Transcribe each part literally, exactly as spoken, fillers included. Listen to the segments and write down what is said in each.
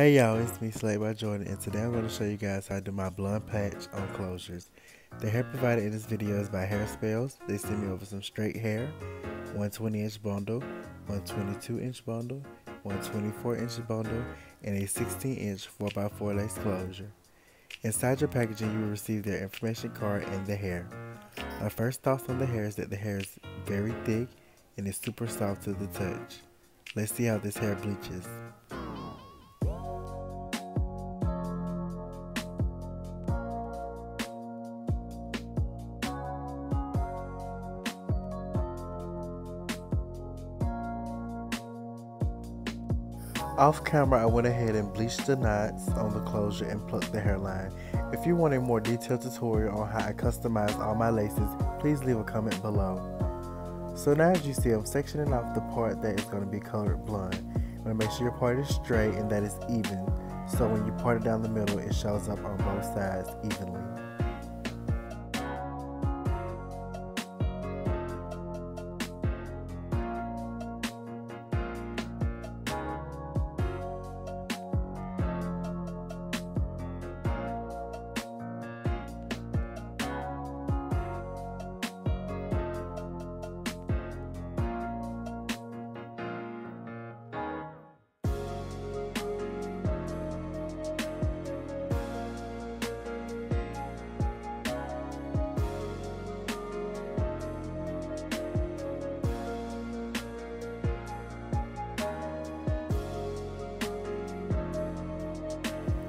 Hey y'all, it's me SlayedBy Jordan, and today I'm going to show you guys how I do my blonde patch on closures. The hair provided in this video is by Hairspells. They sent me over some straight hair, one twenty inch bundle, one twenty-two inch bundle, one twenty-four inch bundle, and a sixteen inch four by four lace closure. Inside your packaging, you will receive their information card and the hair. My first thoughts on the hair is that the hair is very thick and is super soft to the touch. Let's see how this hair bleaches. Off camera, I went ahead and bleached the knots on the closure and plucked the hairline. If you want a more detailed tutorial on how I customize all my laces, please leave a comment below. So now as you see, I'm sectioning off the part that is going to be colored blonde. I'm going to make sure your part is straight and that it's even, so when you part it down the middle, it shows up on both sides evenly.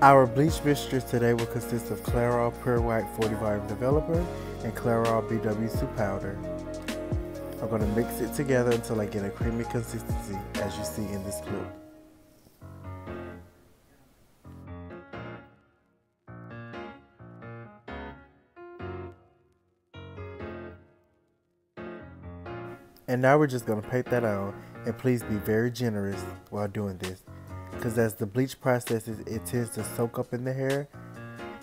Our bleach mixtures today will consist of Clairol Pure White forty volume developer and Clairol B W two powder. I'm going to mix it together until I get a creamy consistency, as you see in this clip. And now we're just going to paint that on, and please be very generous while doing this, because as the bleach processes, it tends to soak up in the hair,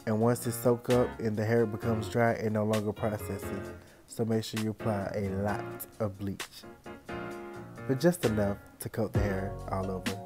and once it soaks up and the hair becomes dry, it no longer processes. So make sure you apply a lot of bleach, but just enough to coat the hair all over.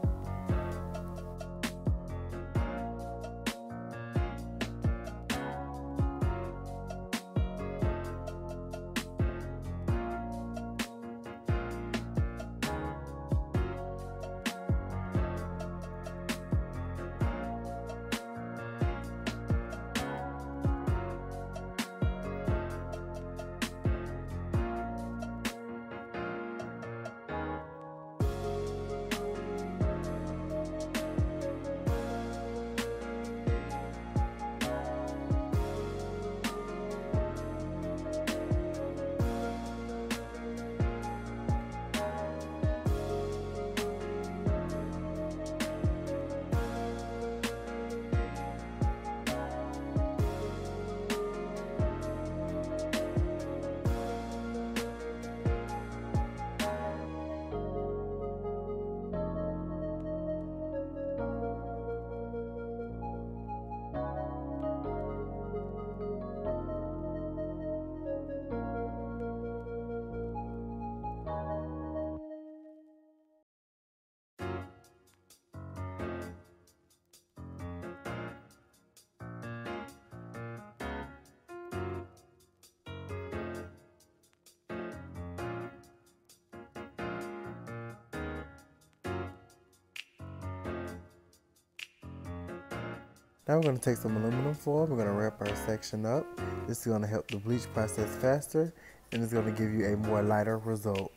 Now we're going to take some aluminum foil, we're going to wrap our section up. This is going to help the bleach process faster, and it's going to give you a more lighter result.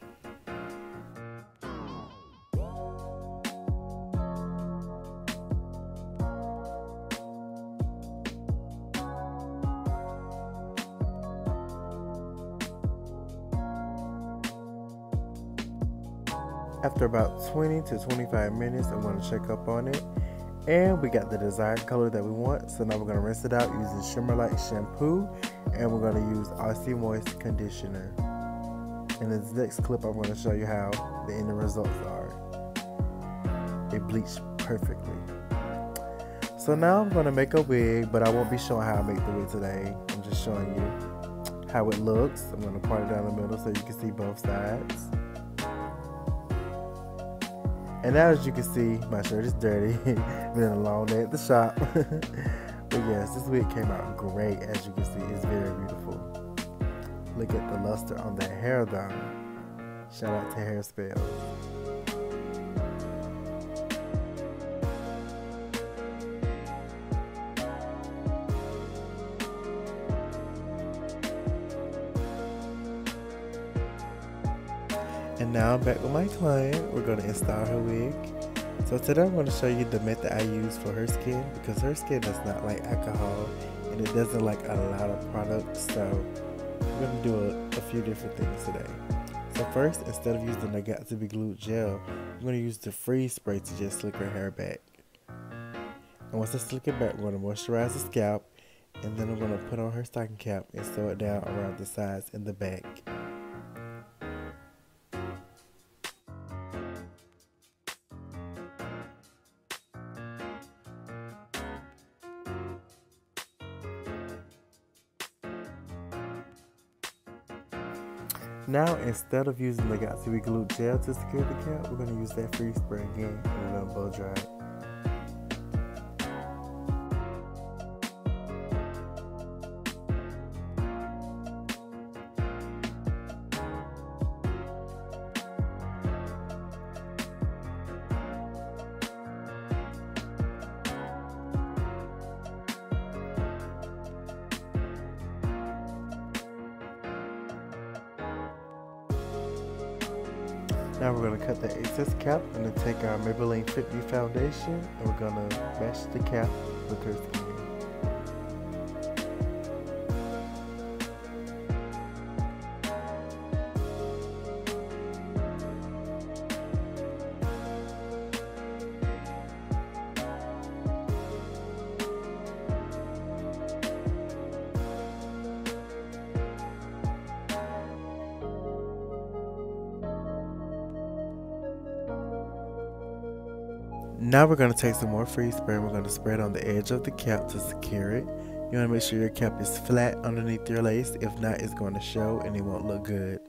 After about twenty to twenty-five minutes, I'm going to check up on it. And we got the desired color that we want, so now we're going to rinse it out using Shimmer Light Shampoo, and we're going to use Aussie Moist Conditioner. In this next clip, I'm going to show you how the end results are. It bleached perfectly. So now I'm going to make a wig, but I won't be showing how I make the wig today. I'm just showing you how it looks. I'm going to part it down the middle so you can see both sides. And now, as you can see, my shirt is dirty. Been a long day at the shop. But yes, this wig came out great. As you can see, it's very beautiful. Look at the luster on that hair though. Shout out to Hairspells. And now I'm back with my client. We're going to install her wig. So today I'm going to show you the method I use for her skin, because her skin does not like alcohol and it doesn't like a lot of products. So we're going to do a, a few different things today. So first, instead of using the Got to Be Glue Gel, I'm going to use the freeze spray to just slick her hair back. And once I slick it back, we're going to moisturize the scalp, and then I'm going to put on her stocking cap and sew it down around the sides and the back. Now, instead of using the Got to Be Glue Gel to secure the cap, we're going to use that freeze spray again and we're going to blow dry it. Now we're going to cut the excess cap and then take our Maybelline fifty foundation, and we're going to match the cap with her skin. Now we're going to take some more freeze spray and we're going to spray it on the edge of the cap to secure it. You want to make sure your cap is flat underneath your lace. If not, it's going to show and it won't look good.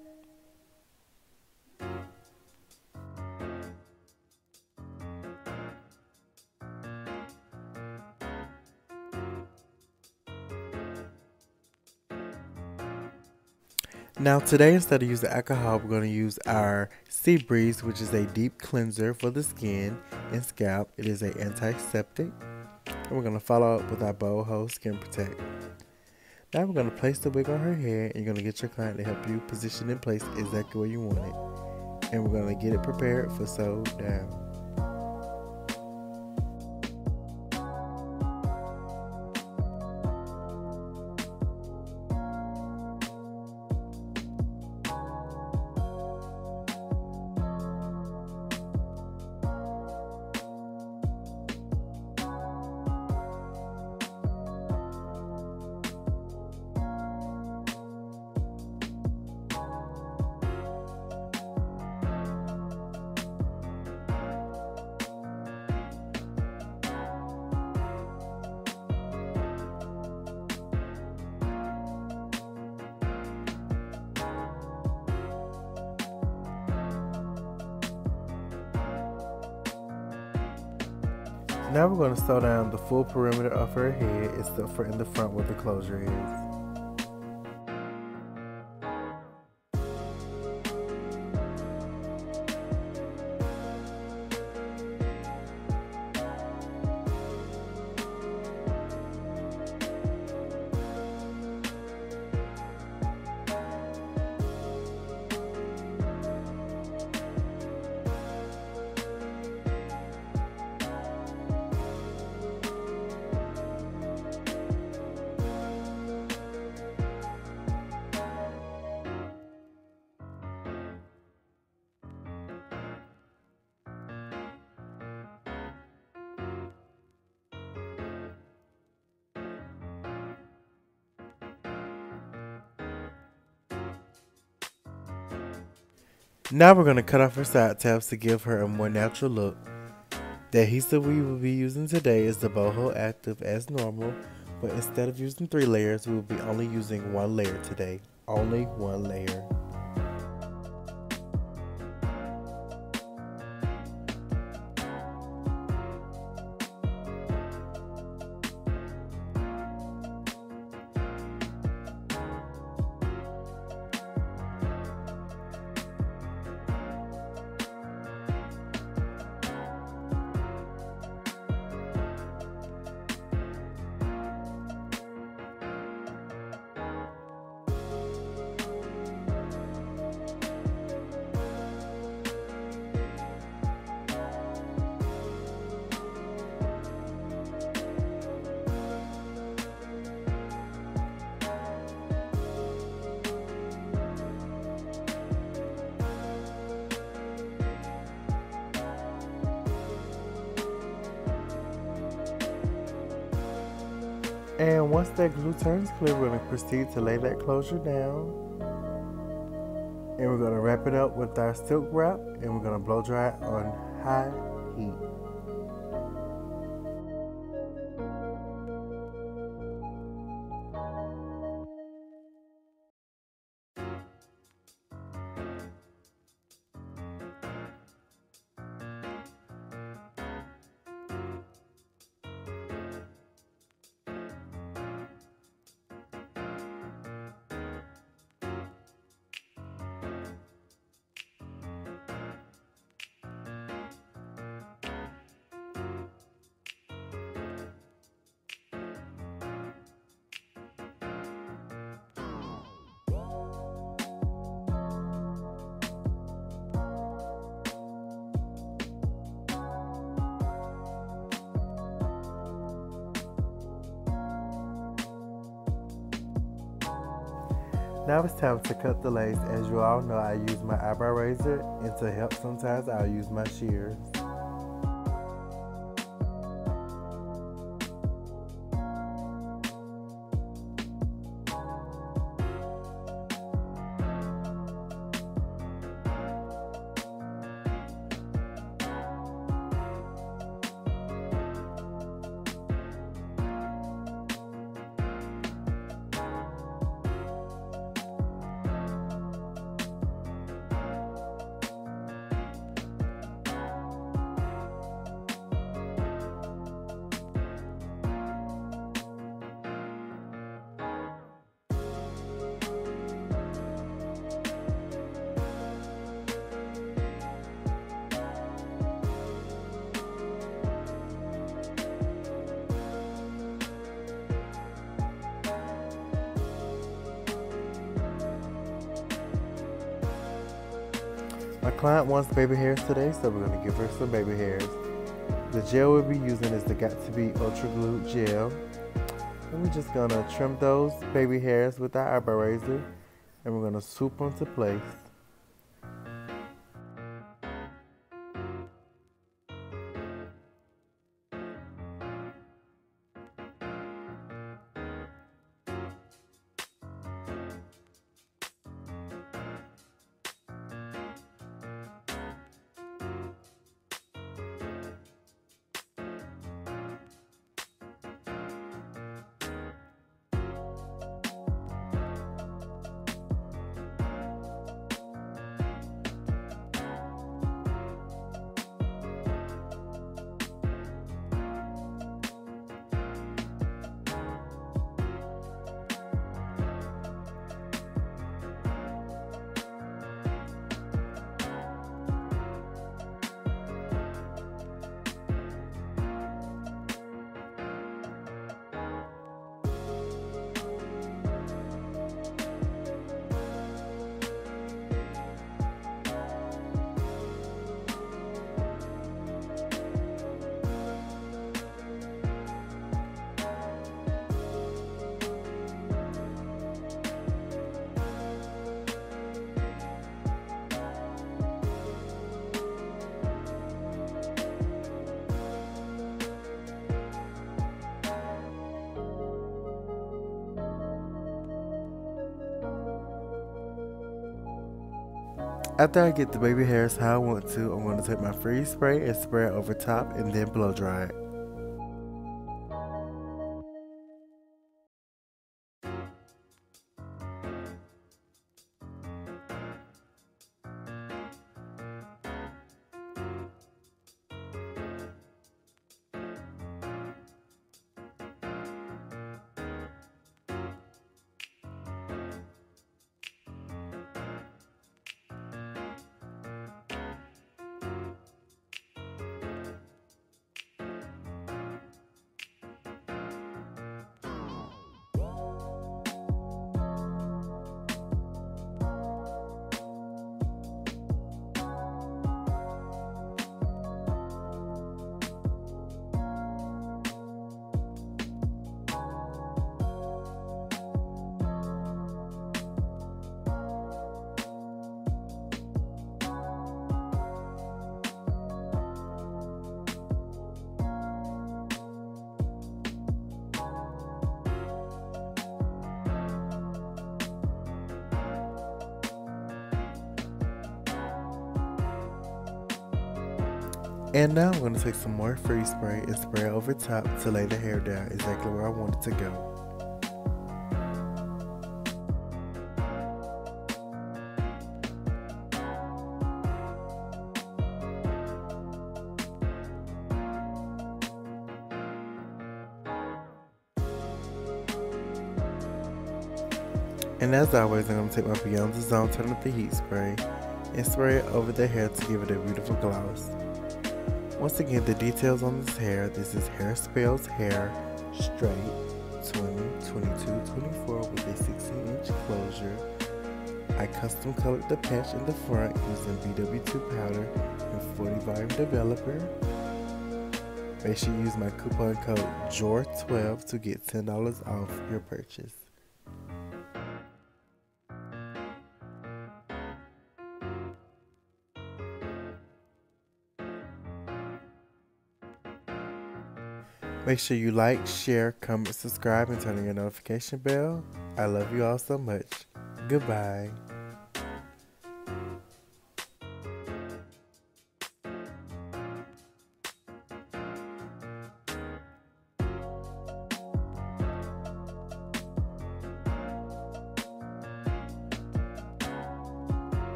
Now today, instead of using alcohol, we're going to use our Seabreeze, which is a deep cleanser for the skin and scalp. It is an antiseptic. And we're going to follow up with our Boho Skin Protect. Now we're going to place the wig on her hair, and you're going to get your client to help you position in place exactly where you want it. And we're going to get it prepared for sew down. Now we're going to sew down the full perimeter of her head, except for in the front where the closure is. Now we're going to cut off her side tabs to give her a more natural look. The adhesive we will be using today is the Boho Active as normal, but instead of using three layers, we will be only using one layer today. Only one layer. And once that glue turns clear, we're going to proceed to lay that closure down. And we're going to wrap it up with our silk wrap, and we're going to blow dry it on high heat. Now it's time to cut the lace. As you all know, I use my eyebrow razor, and to help sometimes I'll use my shears. My client wants baby hairs today, so we're going to give her some baby hairs. The gel we'll be using is the Got to Be Ultra Glue Gel. And we're just going to trim those baby hairs with our eyebrow razor, and we're going to swoop them to place. After I get the baby hairs how I want to, I'm going to take my freeze spray and spray it over top and then blow dry it. And now I'm going to take some more free spray and spray over top to lay the hair down exactly where I want it to go. And as always, I'm going to take my Beyond the Zone, turn up the heat spray, and spray it over the hair to give it a beautiful gloss. Once again, the details on this hair, this is Hairspells Hair Straight twenty, twenty-two, twenty-four with a sixteen inch closure. I custom colored the patch in the front using B W two powder and forty volume developer. Make sure you use my coupon code J O R twelve to get ten dollars off your purchase. Make sure you like, share, comment, subscribe, and turn on your notification bell. I love you all so much. Goodbye.